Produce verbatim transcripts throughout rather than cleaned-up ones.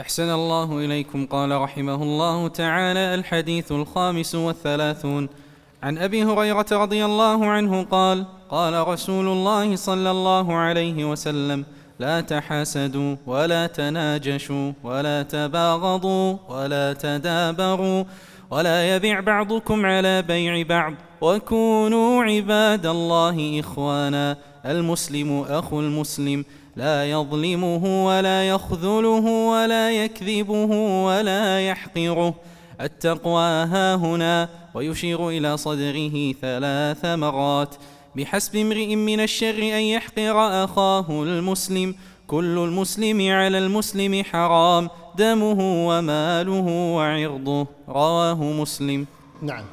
أحسن الله إليكم. قال رحمه الله تعالى: الحديث الخامس والثلاثون عن أبي هريرة رضي الله عنه قال: قال رسول الله صلى الله عليه وسلم: لا تحاسدوا ولا تناجشوا ولا تباغضوا ولا تدابروا ولا يبيع بعضكم على بيع بعض، وكونوا عباد الله إخوانا. المسلم أخو المسلم، لا يظلمه ولا يخذله ولا يكذبه ولا يحقره. التقوى هاهنا، ويشير إلى صدره ثلاث مرات بحسب امرئ من الشر أن يحقر أخاه المسلم. كل المسلم على المسلم حرام، دمه وماله وعرضه. رواه مسلم. نعم،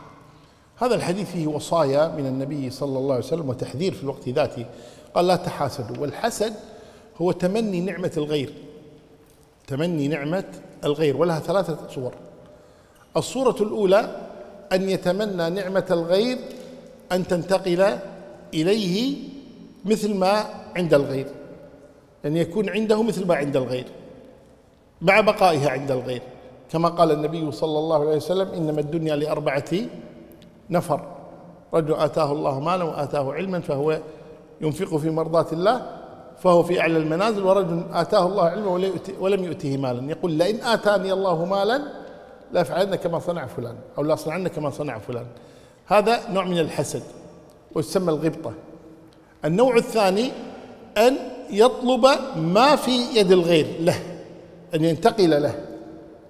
هذا الحديث فيه وصايا من النبي صلى الله عليه وسلم وتحذير في الوقت ذاته. قال: لا تحاسدوا. والحسد هو تمني نعمة الغير، تمني نعمة الغير، ولها ثلاثة صور. الصورة الأولى أن يتمنى نعمة الغير أن تنتقل إليه مثل ما عند الغير، أن يكون عنده مثل ما عند الغير مع بقائها عند الغير، كما قال النبي صلى الله عليه وسلم: إنما الدنيا لأربعة نفر، رجل آتاه الله مالا وآتاه علما فهو ينفق في مرضات الله فهو في أعلى المنازل، ورجل آتاه الله علما ولم يؤته مالا، يقول: لئن آتاني الله مالا لأفعلن كما صنع فلان أو لأصنعن كما صنع فلان. هذا نوع من الحسد ويسمى الغبطة. النوع الثاني أن يطلب ما في يد الغير له، أن ينتقل له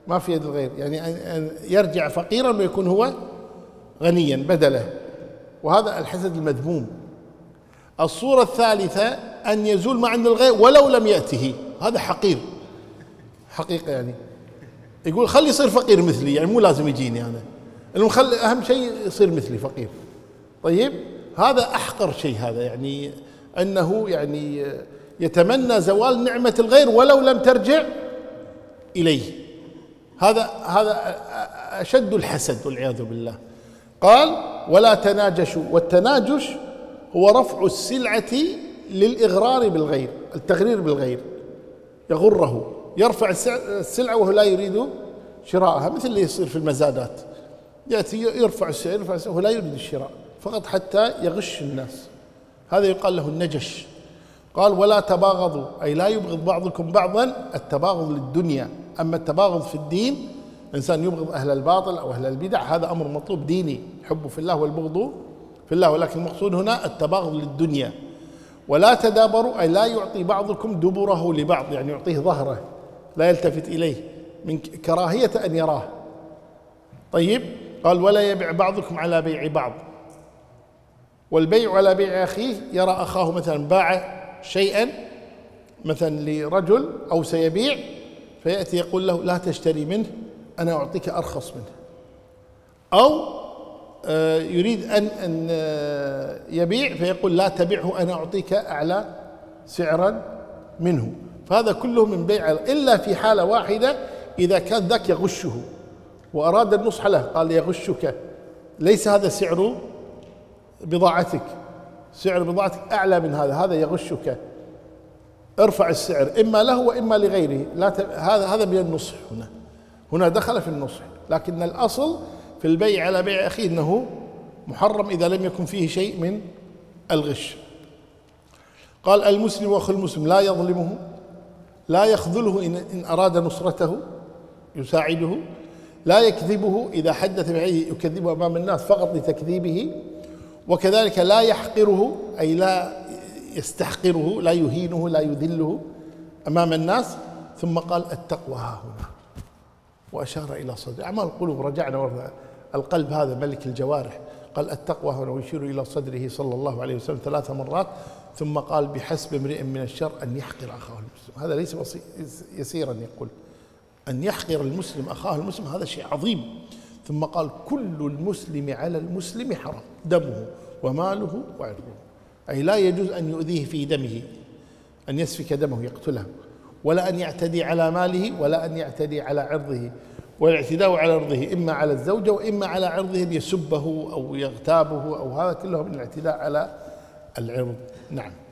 ما في يد الغير، يعني أن يرجع فقيرا ويكون هو غنيا بدله، وهذا الحسد المذموم. الصورة الثالثة أن يزول ما عند الغير ولو لم يأته، هذا حقير حقيقة، يعني يقول خلي يصير فقير مثلي، يعني مو لازم يجيني أنا، المهم خلي أهم شيء يصير مثلي فقير. طيب، هذا أحقر شيء، هذا يعني أنه يعني يتمنى زوال نعمة الغير ولو لم ترجع إليه، هذا هذا أشد الحسد والعياذ بالله. قال: ولا تناجشوا. والتناجش هو رفع السلعة للإغرار بالغير، التغرير بالغير، يغره، يرفع السلعة وهو لا يريد شراءها، مثل اللي يصير في المزادات، يأتي يرفع السعر يرفع السعر وهو لا يريد الشراء فقط حتى يغش الناس، هذا يقال له النجش. قال: ولا تباغضوا، أي لا يبغض بعضكم بعضا. التباغض للدنيا، أما التباغض في الدين، إنسان يبغض أهل الباطل أو أهل البدع، هذا أمر مطلوب ديني، الحب في الله والبغض في الله، ولكن المقصود هنا التباغض للدنيا. ولا تدابروا، أي لا يعطي بعضكم دبره لبعض، يعني يعطيه ظهره لا يلتفت إليه من كراهية أن يراه. طيب، قال: ولا يبيع بعضكم على بيع بعض. والبيع على بيع أخيه، يرى أخاه مثلا باع شيئا مثلا لرجل أو سيبيع، فيأتي يقول له: لا تشتري منه، أنا أعطيك أرخص منه، أو يريد أن أن يبيع فيقول: لا تبيعه، أنا أعطيك أعلى سعرا منه. فهذا كله من بيع، إلا في حالة واحدة، إذا كان ذاك يغشه وأراد النصح له، قال: يغشك، ليس هذا سعر بضاعتك، سعر بضاعتك أعلى من هذا، هذا يغشك، ارفع السعر إما له وإما لغيره. لا ت... هذا هذا من النصح، هنا هنا دخل في النصح، لكن الأصل في البيع على بيع أخيه أنه محرم إذا لم يكن فيه شيء من الغش. قال: المسلم وأخو المسلم، لا يظلمه، لا يخذله، إن, إن أراد نصرته يساعده، لا يكذبه، إذا حدث بعينه يكذبه أمام الناس فقط لتكذيبه، وكذلك لا يحقره، أي لا يستحقره، لا يهينه، لا يذله أمام الناس. ثم قال: التقوى ها هنا، وأشار إلى صدره. أعمال القلوب، رجعنا ورد. القلب هذا ملك الجوارح. قال: التقوى هنا، ويشير إلى صدره صلى الله عليه وسلم ثلاث مرات. ثم قال: بحسب امرئ من الشر أن يحقر أخاه المسلم. هذا ليس يسيرا، يقول أن يحقر المسلم أخاه المسلم، هذا شيء عظيم. ثم قال: كل المسلم على المسلم حرام، دمه وماله وعرضه، أي لا يجوز أن يؤذيه في دمه، أن يسفك دمه يقتله، ولا أن يعتدي على ماله، ولا أن يعتدي على عرضه. والاعتداء على عرضه إما على الزوجة وإما على عرضه، يسبه أو يغتابه، أو هذا كله من الاعتداء على العرض. نعم.